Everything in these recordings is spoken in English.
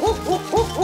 Woo, woo, woo.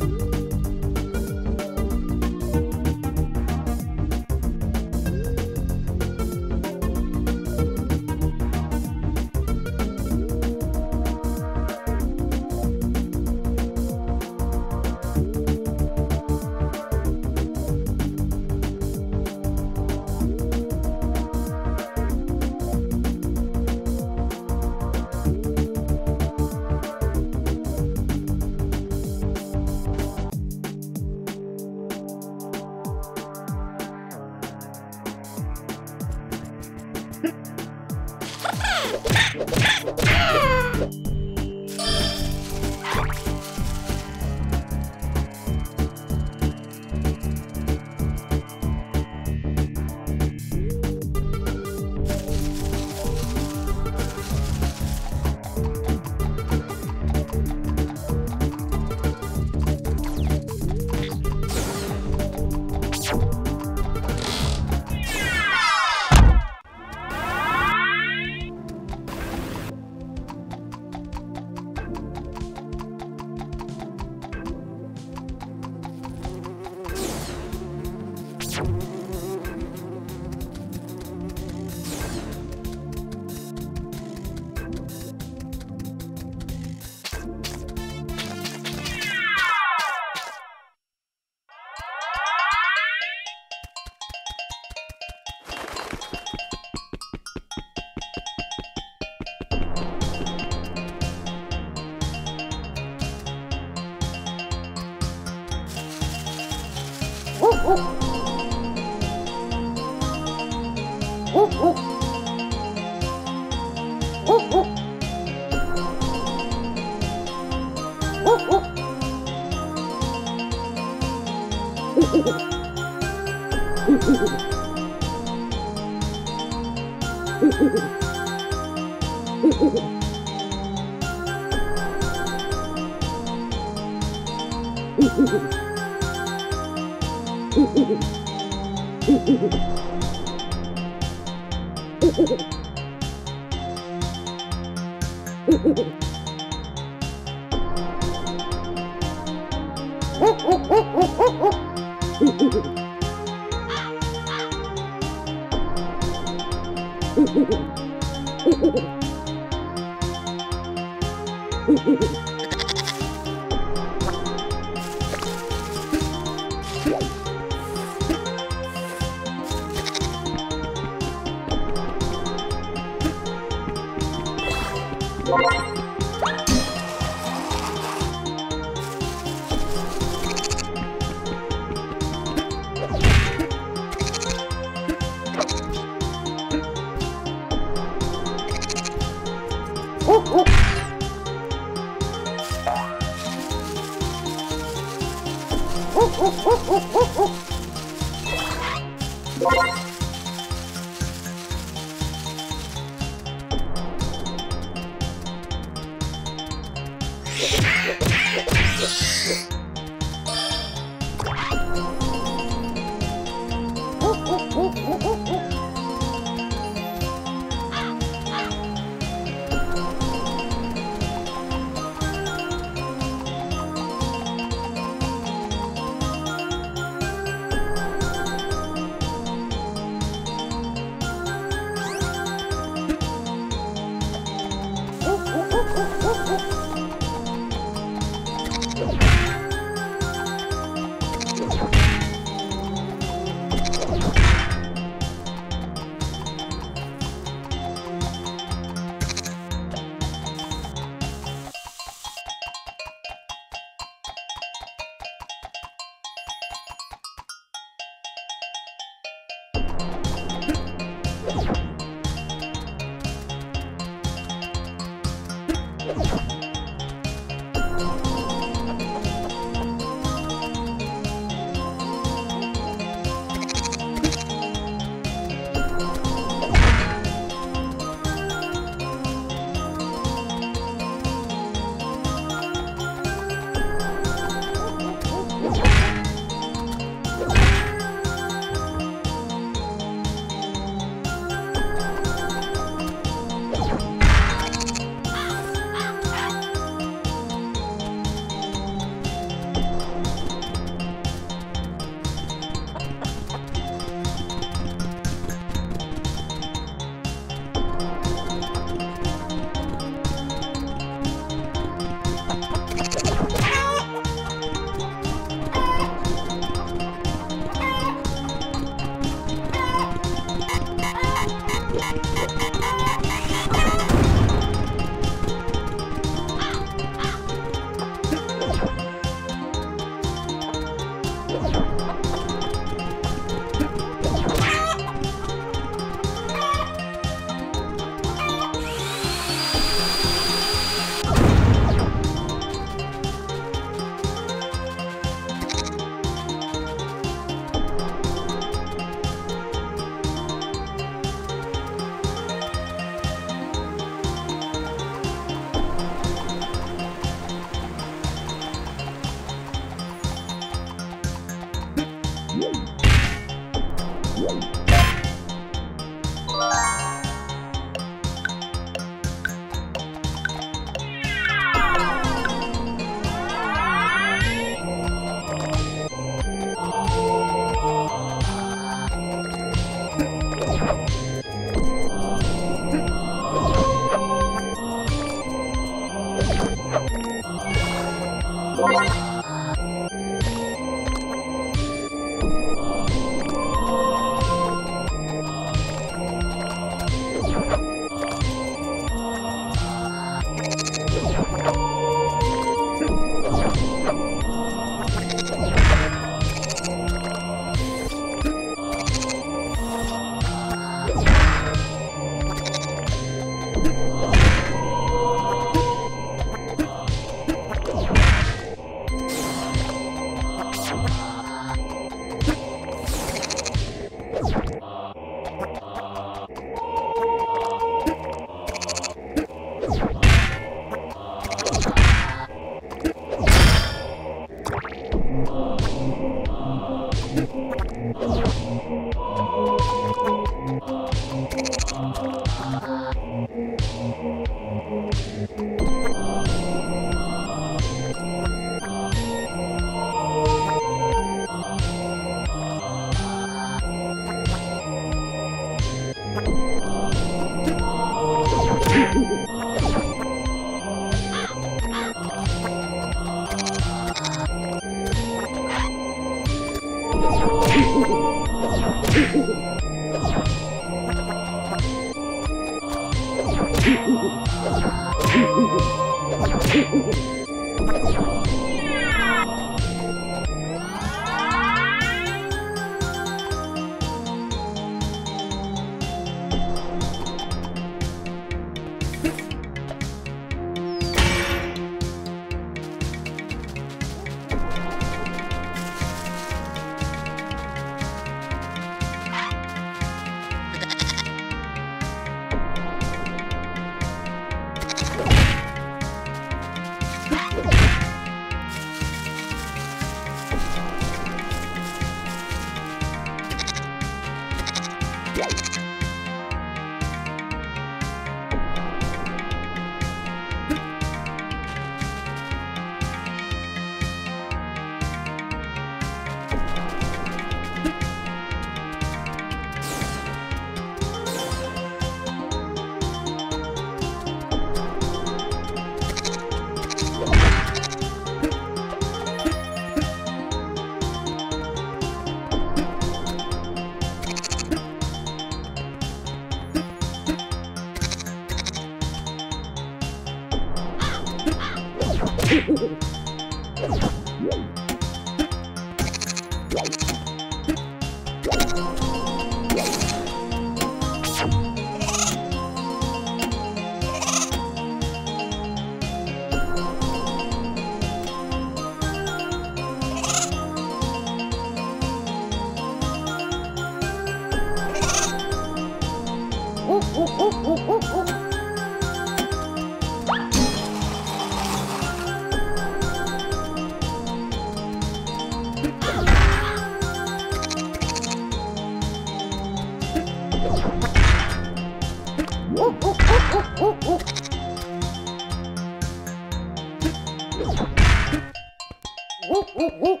woo.